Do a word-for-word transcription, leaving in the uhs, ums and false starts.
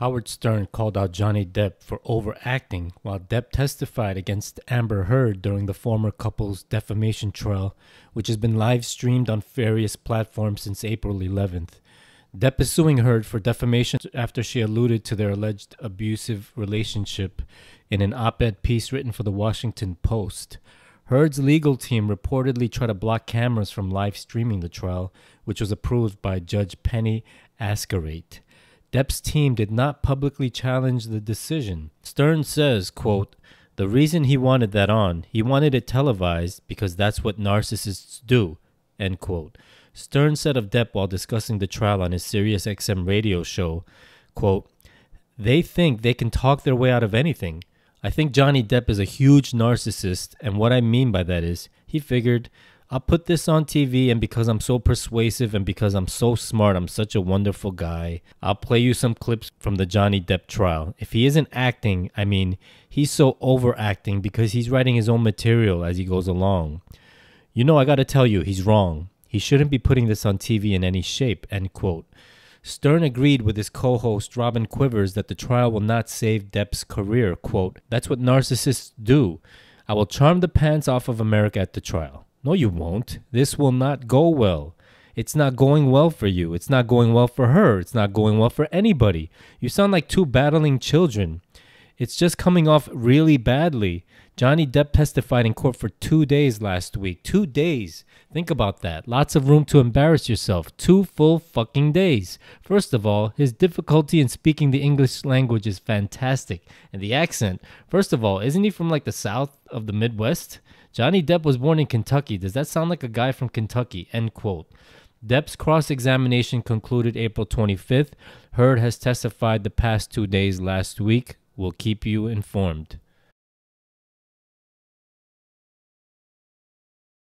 Howard Stern called out Johnny Depp for overacting while Depp testified against Amber Heard during the former couple's defamation trial, which has been live-streamed on various platforms since April eleventh. Depp is suing Heard for defamation after she alluded to their alleged abusive relationship in an op-ed piece written for the Washington Post. Heard's legal team reportedly tried to block cameras from live-streaming the trial, which was approved by Judge Penny Ascarate. Depp's team did not publicly challenge the decision. Stern says, quote, "The reason he wanted that on, he wanted it televised because that's what narcissists do," end quote. Stern said of Depp while discussing the trial on his Sirius X M radio show, quote, "They think they can talk their way out of anything. I think Johnny Depp is a huge narcissist, and what I mean by that is, he figured, I'll put this on T V, and because I'm so persuasive and because I'm so smart, I'm such a wonderful guy. I'll play you some clips from the Johnny Depp trial. If he isn't acting, I mean, he's so overacting because he's writing his own material as he goes along. You know, I gotta tell you, he's wrong. He shouldn't be putting this on T V in any shape," end quote. Stern agreed with his co-host Robin Quivers that the trial will not save Depp's career, quote, "That's what narcissists do. I will charm the pants off of America at the trial. No, you won't. This will not go well. It's not going well for you. It's not going well for her. It's not going well for anybody. You sound like two battling children. It's just coming off really badly." Johnny Depp testified in court for two days last week. Two days. Think about that. Lots of room to embarrass yourself. Two full fucking days. First of all, his difficulty in speaking the English language is fantastic. And the accent. First of all, isn't he from like the south of the Midwest? Johnny Depp was born in Kentucky. Does that sound like a guy from Kentucky? End quote. Depp's cross-examination concluded April twenty-fifth. Heard has testified the past two days last week. We'll keep you informed.